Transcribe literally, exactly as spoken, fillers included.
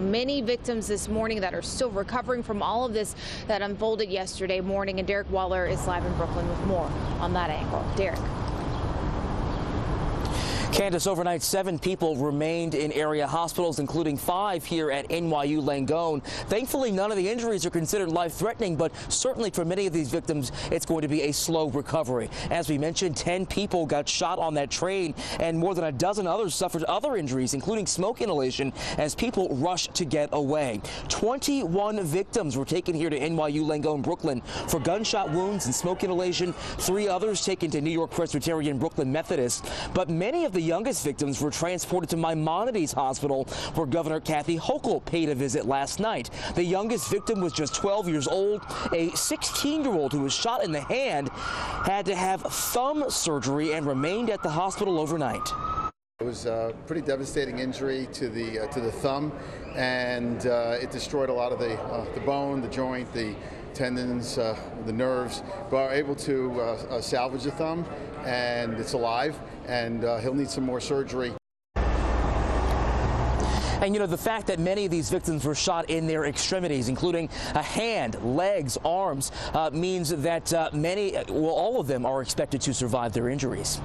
Many victims this morning that are still recovering from all of this that unfolded yesterday morning. And Derek Waller is live in Brooklyn with more on that angle. Derek. Candace, overnight, seven people remained in area hospitals, including five here at N Y U Langone. Thankfully, none of the injuries are considered life-threatening, but certainly for many of these victims, it's going to be a slow recovery. As we mentioned, ten people got shot on that train, and more than a dozen others suffered other injuries, including smoke inhalation, as people rushed to get away. twenty-one victims were taken here to N Y U Langone, Brooklyn, for gunshot wounds and smoke inhalation. Three others taken to New York Presbyterian, Brooklyn Methodist, but many of the The youngest victims were transported to Maimonides Hospital, where Governor Kathy Hochul paid a visit last night. The youngest victim was just twelve years old. A sixteen-year-old who was shot in the hand had to have thumb surgery and remained at the hospital overnight. It was a pretty devastating injury to the uh, to the thumb, and uh, it destroyed a lot of the uh, the bone, the joint, the tendons, uh, the nerves, but are able to uh, uh, salvage the thumb, and it's alive, and uh, he'll need some more surgery. And, you know, the fact that many of these victims were shot in their extremities, including a hand, legs, arms, uh, means that uh, many, well, all of them are expected to survive their injuries.